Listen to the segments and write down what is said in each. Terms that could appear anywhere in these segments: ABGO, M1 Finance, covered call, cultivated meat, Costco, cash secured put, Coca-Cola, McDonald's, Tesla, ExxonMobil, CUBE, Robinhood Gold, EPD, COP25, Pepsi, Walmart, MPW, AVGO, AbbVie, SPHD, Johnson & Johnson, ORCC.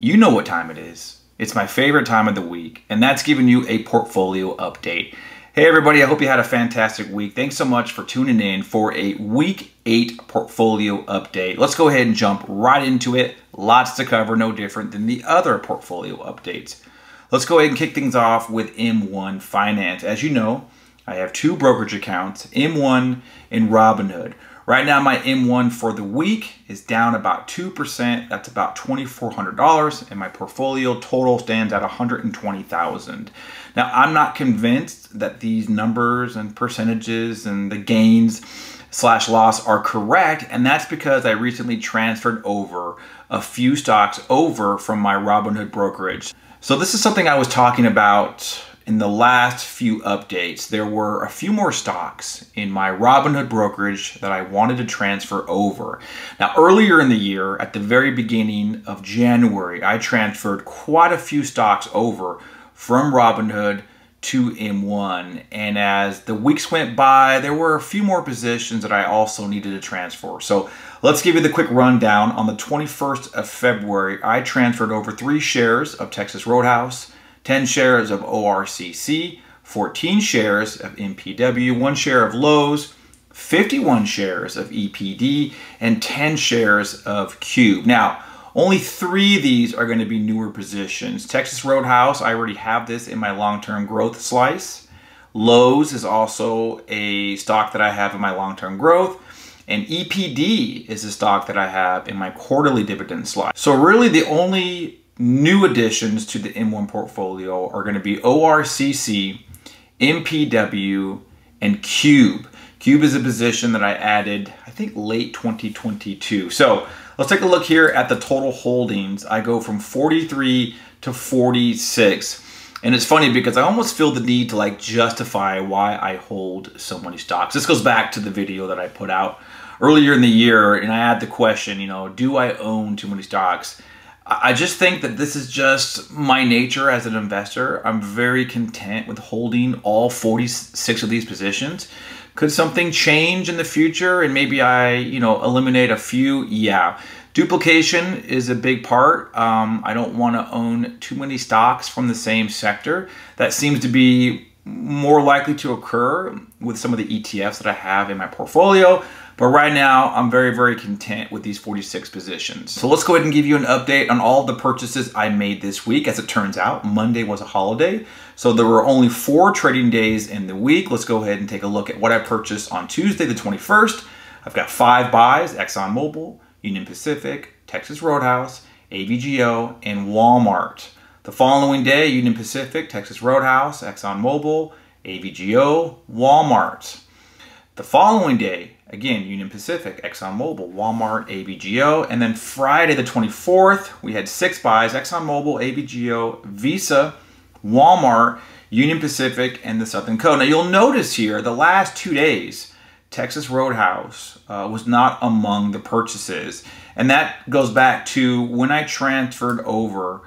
You know what time it is. It's my favorite time of the week, and that's giving you a portfolio update. Hey everybody, I hope you had a fantastic week. Thanks so much for tuning in for a week 8 portfolio update. Let's go ahead and jump right into it. Lots to cover, no different than the other portfolio updates. Let's go ahead and kick things off with M1 Finance. As you know, I have 2 brokerage accounts, M1 and Robinhood. Right now, my M1 for the week is down about 2%. That's about $2,400, and my portfolio total stands at $120,000. Now, I'm not convinced that these numbers and percentages and the gains slash loss are correct, and that's because I recently transferred over a few stocks over from my Robinhood brokerage. So this is something I was talking about in the last few updates. There were a few more stocks in my Robinhood brokerage that I wanted to transfer over. Now, earlier in the year, at the very beginning of January, I transferred quite a few stocks over from Robinhood to M1. And as the weeks went by, there were a few more positions that I also needed to transfer. So let's give you the quick rundown. On the 21st of February, I transferred over 3 shares of Texas Roadhouse, 10 shares of ORCC, 14 shares of MPW, 1 share of Lowe's, 51 shares of EPD, and 10 shares of CUBE. Now, only 3 of these are going to be newer positions. Texas Roadhouse, I already have this in my long-term growth slice. Lowe's is also a stock that I have in my long-term growth. And EPD is a stock that I have in my quarterly dividend slice. So really the only new additions to the M1 portfolio are going to be ORCC, MPW, and CUBE. CUBE is a position that I added, I think, late 2022. So let's take a look here at the total holdings. I go from 43 to 46. And it's funny because I almost feel the need to like justify why I hold so many stocks. This goes back to the video that I put out earlier in the year, and I had the question, you know, do I own too many stocks? I just think that this is just my nature as an investor. I'm very content with holding all 46 of these positions. Could something change in the future and maybe I, you know, eliminate a few? Yeah. Duplication is a big part. I don't want to own too many stocks from the same sector. That seems to be more likely to occur with some of the ETFs that I have in my portfolio. But right now, I'm very, very content with these 46 positions. So let's go ahead and give you an update on all the purchases I made this week. As it turns out, Monday was a holiday, so there were only 4 trading days in the week. Let's go ahead and take a look at what I purchased on Tuesday, the 21st. I've got 5 buys, ExxonMobil, Union Pacific, Texas Roadhouse, AVGO, and Walmart. The following day, Union Pacific, Texas Roadhouse, ExxonMobil, AVGO, Walmart. The following day, again, Union Pacific, ExxonMobil, Walmart, ABGO. And then Friday the 24th, we had 6 buys, ExxonMobil, ABGO, Visa, Walmart, Union Pacific, and the Southern Code. Now you'll notice here, the last 2 days, Texas Roadhouse was not among the purchases. And that goes back to when I transferred over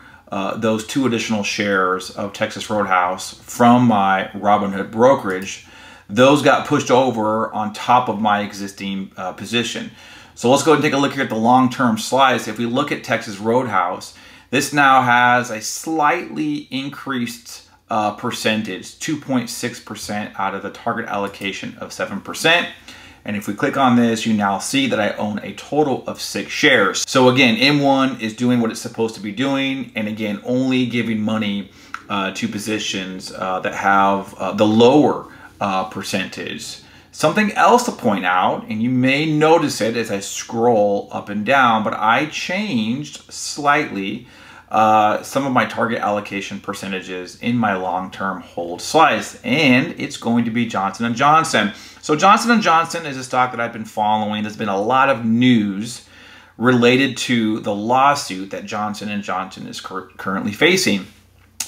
those 2 additional shares of Texas Roadhouse from my Robinhood brokerage. Those got pushed over on top of my existing position. So let's go ahead and take a look here at the long-term slice. If we look at Texas Roadhouse, this now has a slightly increased percentage, 2.6% out of the target allocation of 7%. And if we click on this, you now see that I own a total of 6 shares. So again, M1 is doing what it's supposed to be doing, and again, only giving money to positions that have the lower percentage. Something else to point out, and you may notice it as I scroll up and down, but I changed slightly some of my target allocation percentages in my long-term hold slice, and it's going to be Johnson & Johnson. So Johnson & Johnson is a stock that I've been following. There's been a lot of news related to the lawsuit that Johnson & Johnson is currently facing.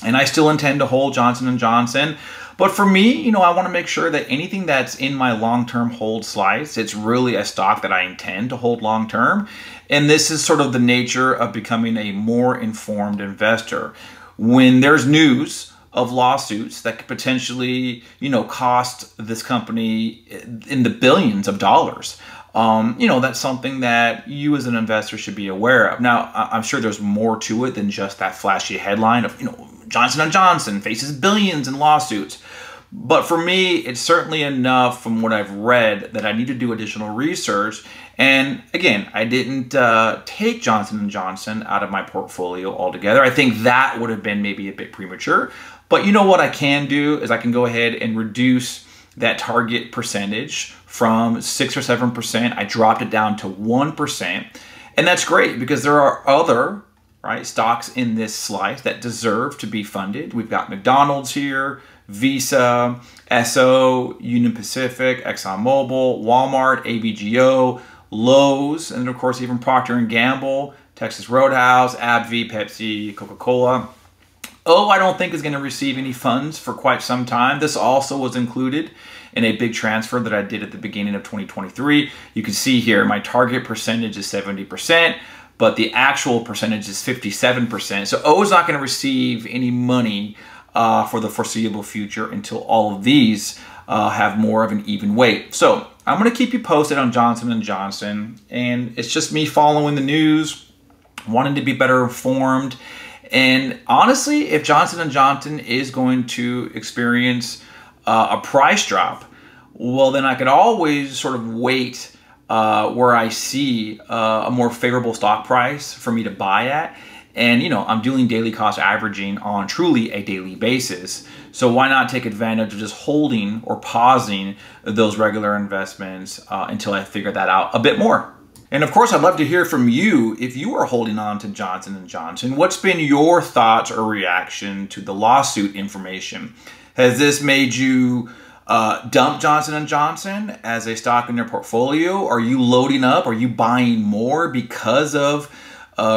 And I still intend to hold Johnson & Johnson. But for me, you know, I want to make sure that anything that's in my long-term hold slice, it's really a stock that I intend to hold long-term. And this is sort of the nature of becoming a more informed investor. When there's news of lawsuits that could potentially, you know, cost this company in the billions of dollars, you know, that's something that you as an investor should be aware of. Now, I'm sure there's more to it than just that flashy headline of, you know, Johnson & Johnson faces billions in lawsuits. But for me, it's certainly enough from what I've read that I need to do additional research. And again, I didn't take Johnson & Johnson out of my portfolio altogether. I think that would have been maybe a bit premature. But you know what I can do is I can go ahead and reduce that target percentage from 6 or 7%. I dropped it down to 1%. And that's great because there are other stocks in this slice that deserve to be funded. We've got McDonald's here, Visa, SO, Union Pacific, ExxonMobil, Walmart, AVGO, Lowe's, and of course even Procter & Gamble, Texas Roadhouse, AbbVie, Pepsi, Coca-Cola. Oh, I don't think is going to receive any funds for quite some time. This also was included in a big transfer that I did at the beginning of 2023. You can see here my target percentage is 70%, but the actual percentage is 57%. So O is not going to receive any money for the foreseeable future until all of these have more of an even weight. So I'm going to keep you posted on Johnson & Johnson, and it's just me following the news, wanting to be better informed. And honestly, if Johnson & Johnson is going to experience a price drop, well, then I could always sort of wait where I see a more favorable stock price for me to buy at. And, you know, I'm doing daily cost averaging on truly a daily basis. So why not take advantage of just holding or pausing those regular investments until I figure that out a bit more. And of course, I'd love to hear from you if you are holding on to Johnson & Johnson. What's been your thoughts or reaction to the lawsuit information? Has this made you dump Johnson & Johnson as a stock in your portfolio? Are you loading up? Are you buying more because of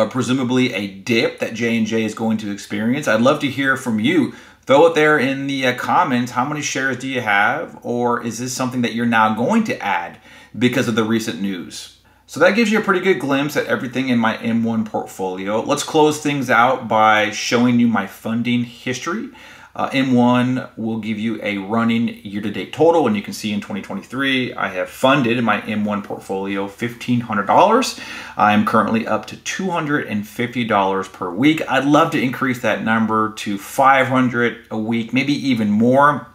presumably a dip that J&J is going to experience? I'd love to hear from you. Throw it there in the comments. How many shares do you have? Or is this something that you're now going to add because of the recent news? So that gives you a pretty good glimpse at everything in my M1 portfolio. Let's close things out by showing you my funding history. M1 will give you a running year-to-date total, and you can see in 2023, I have funded in my M1 portfolio $1,500. I'm currently up to $250 per week. I'd love to increase that number to $500 a week, maybe even more.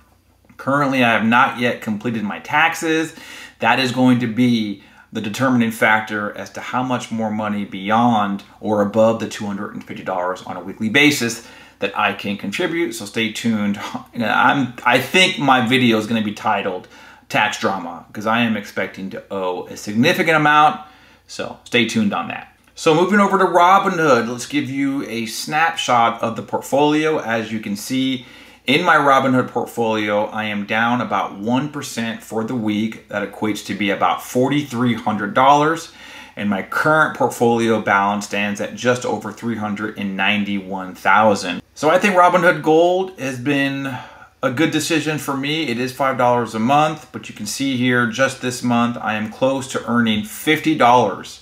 Currently, I have not yet completed my taxes. That is going to be the determining factor as to how much more money beyond or above the $250 on a weekly basis that I can contribute, so stay tuned. I think my video is gonna be titled Tax Drama because I am expecting to owe a significant amount, so stay tuned on that. So moving over to Robinhood, let's give you a snapshot of the portfolio. As you can see, in my Robinhood portfolio, I am down about 1% for the week. That equates to be about $4,300. And my current portfolio balance stands at just over $391,000. So I think Robinhood Gold has been a good decision for me. It is $5 a month, but you can see here just this month, I am close to earning $50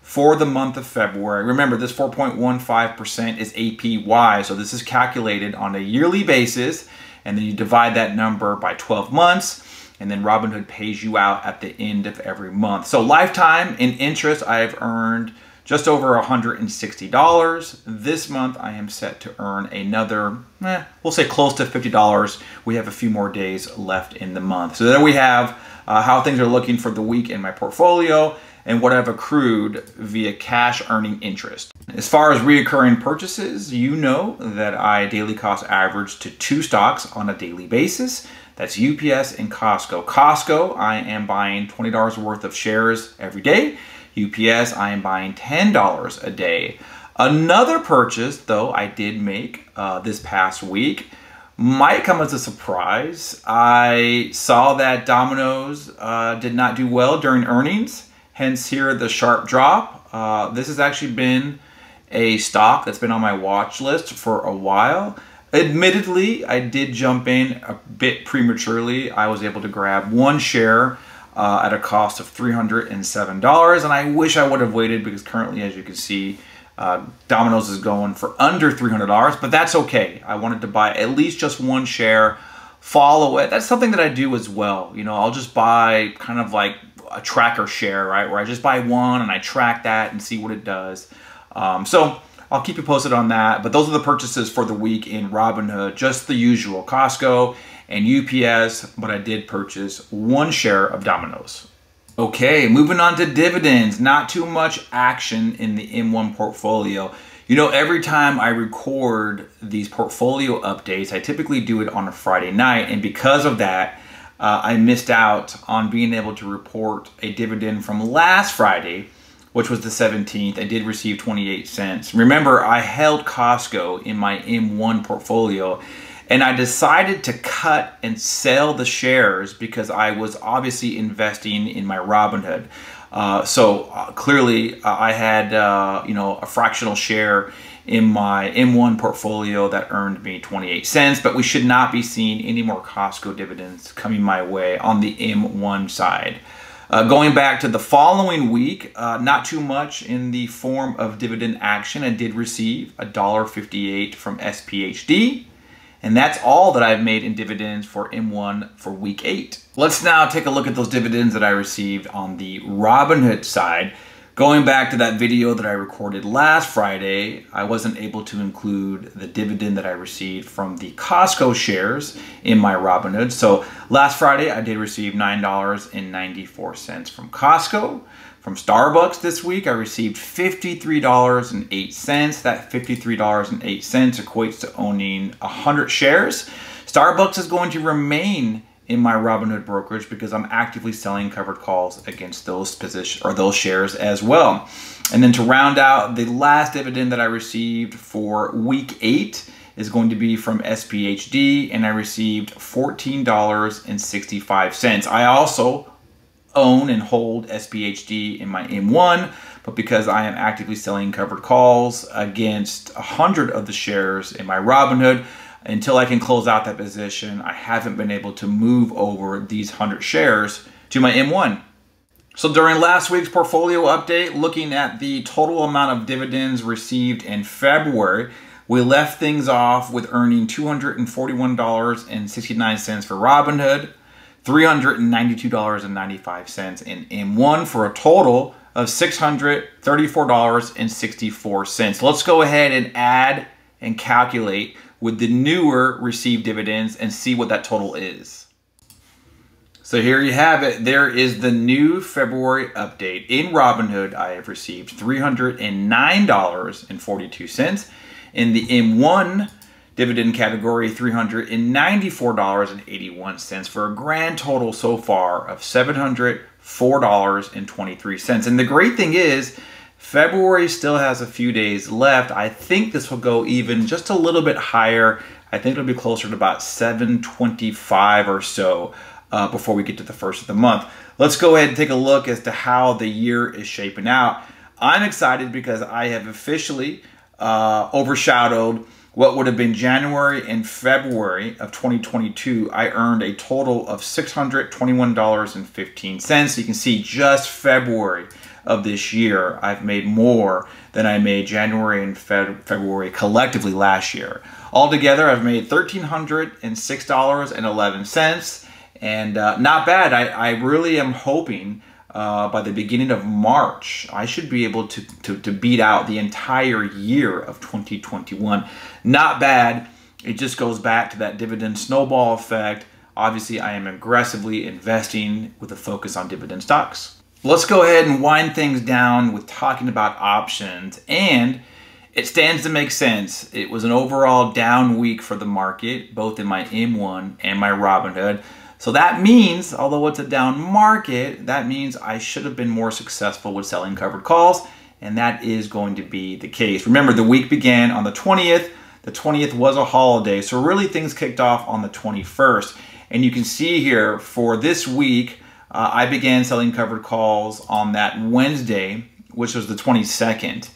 for the month of February. Remember, this 4.15% is APY, so this is calculated on a yearly basis, and then you divide that number by 12 months. And then Robinhood pays you out at the end of every month. So lifetime in interest, I have earned just over $160. This month, I am set to earn another, we'll say close to $50. We have a few more days left in the month. So there we have how things are looking for the week in my portfolio and what I've accrued via cash earning interest. As far as recurring purchases, you know that I daily cost average to 2 stocks on a daily basis. That's UPS and Costco. Costco, I am buying $20 worth of shares every day. UPS, I am buying $10 a day. Another purchase, though, I did make this past week might come as a surprise. I saw that Domino's did not do well during earnings, hence here the sharp drop. This has actually been a stock that's been on my watch list for a while. Admittedly, I did jump in a bit prematurely. I was able to grab 1 share at a cost of $307, and I wish I would have waited because currently, as you can see, Domino's is going for under $300, but that's okay. I wanted to buy at least just 1 share, follow it. That's something that I do as well. You know, I'll just buy kind of like a tracker share, right, where I just buy one and I track that and see what it does. So I'll keep you posted on that. But those are the purchases for the week in Robinhood, just the usual Costco and UPS, but I did purchase one share of Domino's. Okay, moving on to dividends. Not too much action in the M1 portfolio. You know, every time I record these portfolio updates, I typically do it on a Friday night, and because of that, I missed out on being able to report a dividend from last Friday, which was the 17th. I did receive 28 cents. Remember, I held Costco in my M1 portfolio, and I decided to cut and sell the shares because I was obviously investing in my Robinhood. Clearly, I had a fractional share in my M1 portfolio that earned me 28 cents, but we should not be seeing any more Costco dividends coming my way on the M1 side. Going back to the following week, not too much in the form of dividend action. I did receive $1.58 from SPHD. And that's all that I've made in dividends for M1 for week 8. Let's now take a look at those dividends that I received on the Robinhood side. Going back to that video that I recorded last Friday, I wasn't able to include the dividend that I received from the Costco shares in my Robinhood. So last Friday, I did receive $9.94 from Costco. From Starbucks this week, I received $53.08. That $53.08 equates to owning 100 shares. Starbucks is going to remain in my Robinhood brokerage because I'm actively selling covered calls against those positions or those shares as well. And then to round out, the last dividend that I received for week 8 is going to be from SPHD, and I received $14.65. I also own and hold SPHD in my M1, but because I am actively selling covered calls against 100 of the shares in my Robinhood, until I can close out that position, I haven't been able to move over these 100 shares to my M1. So during last week's portfolio update, looking at the total amount of dividends received in February, we left things off with earning $241.69 for Robinhood, $392.95 in M1 for a total of $634.64. Let's go ahead and add and calculate with the newer received dividends and see what that total is. So here you have it. There is the new February update. In Robinhood, I have received $309.42. In the M1 dividend category, $394.81 for a grand total so far of $704.23. And the great thing is, February still has a few days left. I think this will go even just a little bit higher. I think it'll be closer to about 725 or so before we get to the first of the month. Let's go ahead and take a look as to how the year is shaping out. I'm excited because I have officially overshadowed what would have been January and February of 2022. I earned a total of $621.15. You can see just February of this year, I've made more than I made January and February collectively last year. Altogether, I've made $1,306.11, and not bad. I really am hoping by the beginning of March, I should be able to beat out the entire year of 2021. Not bad. It just goes back to that dividend snowball effect. Obviously, I am aggressively investing with a focus on dividend stocks. Let's go ahead and wind things down with talking about options, and it stands to make sense. It was an overall down week for the market, both in my M1 and my Robinhood. So that means, although it's a down market, that means I should have been more successful with selling covered calls, and that is going to be the case. Remember, the week began on the 20th. The 20th was a holiday, so really things kicked off on the 21st. And you can see here for this week, I began selling covered calls on that Wednesday, which was the 22nd.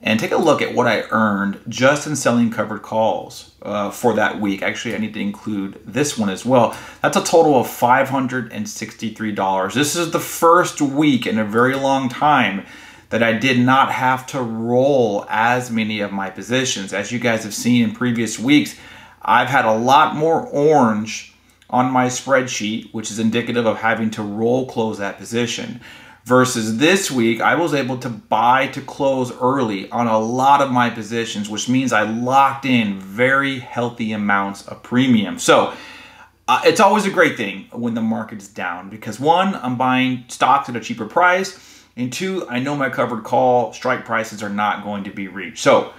And take a look at what I earned just in selling covered calls for that week. Actually, I need to include this one as well. That's a total of $563. This is the first week in a very long time that I did not have to roll as many of my positions. As you guys have seen in previous weeks, I've had a lot more orange on my spreadsheet, which is indicative of having to roll close that position. Versus this week, I was able to buy to close early on a lot of my positions, which means I locked in very healthy amounts of premium. So it's always a great thing when the market's down because one, I'm buying stocks at a cheaper price, and two, I know my covered call strike prices are not going to be reached. So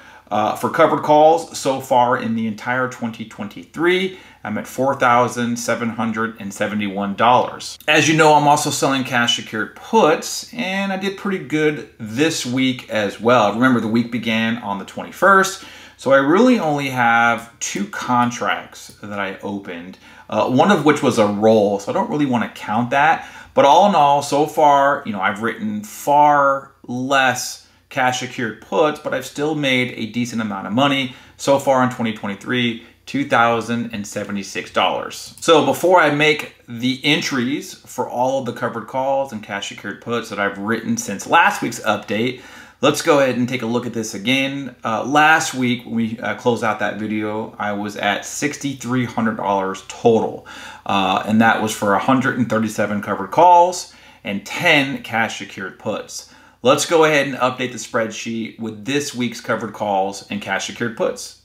for covered calls so far in the entire 2023, I'm at $4,771. As you know, I'm also selling cash secured puts, and I did pretty good this week as well. Remember, the week began on the 21st, so I really only have two contracts that I opened, one of which was a roll, so I don't really want to count that. But all in all, so far, you know, I've written far less cash secured puts, but I've still made a decent amount of money so far in 2023, $2,076. So before I make the entries for all of the covered calls and cash secured puts that I've written since last week's update, let's go ahead and take a look at this again. Last week, when we closed out that video, I was at $6,300 total, and that was for 137 covered calls and 10 cash secured puts. Let's go ahead and update the spreadsheet with this week's covered calls and cash secured puts.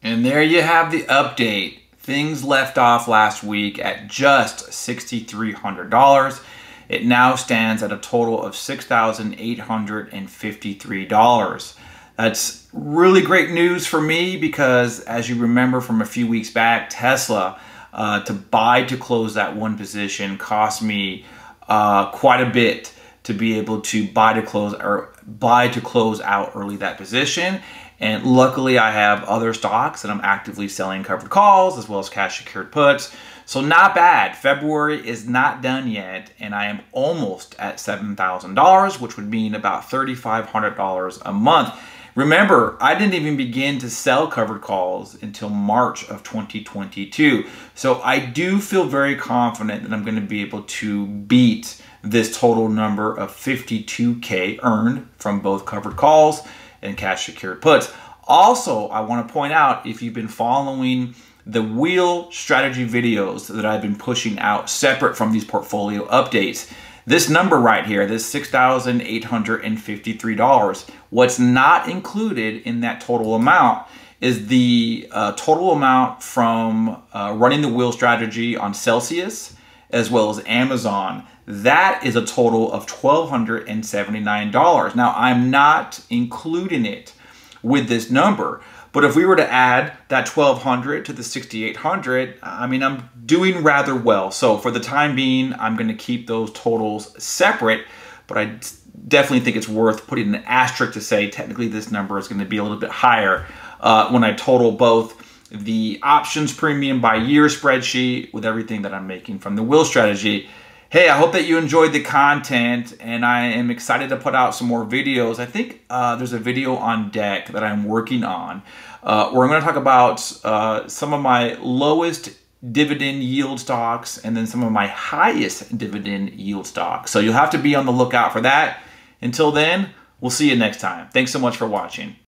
And there you have the update. Things left off last week at just $6,300. It now stands at a total of $6,853. That's really great news for me because, as you remember from a few weeks back, Tesla, to buy to close that one position cost me quite a bit to be able to buy to close out early that position. And luckily I have other stocks that I'm actively selling covered calls as well as cash secured puts. So not bad. February is not done yet and I am almost at $7,000, which would mean about $3,500 a month. Remember, I didn't even begin to sell covered calls until March of 2022. So I do feel very confident that I'm going to be able to beat this total number of 52K earned from both covered calls and cash secured puts. Also, I want to point out, if you've been following the wheel strategy videos that I've been pushing out separate from these portfolio updates, this number right here, this $6,853, what's not included in that total amount is the total amount from running the wheel strategy on Celsius as well as Amazon. That is a total of $1,279. Now, I'm not including it with this number, but if we were to add that $1,200 to the $6,800, I mean, I'm doing rather well. So for the time being, I'm going to keep those totals separate, but I definitely think it's worth putting an asterisk to say technically this number is going to be a little bit higher when I total both the options premium by year spreadsheet with everything that I'm making from the wheel strategy. Hey, I hope that you enjoyed the content, and I am excited to put out some more videos. I think there's a video on deck that I'm working on where I'm going to talk about some of my lowest dividend yield stocks and then some of my highest dividend yield stocks. So you'll have to be on the lookout for that. Until then, we'll see you next time. Thanks so much for watching.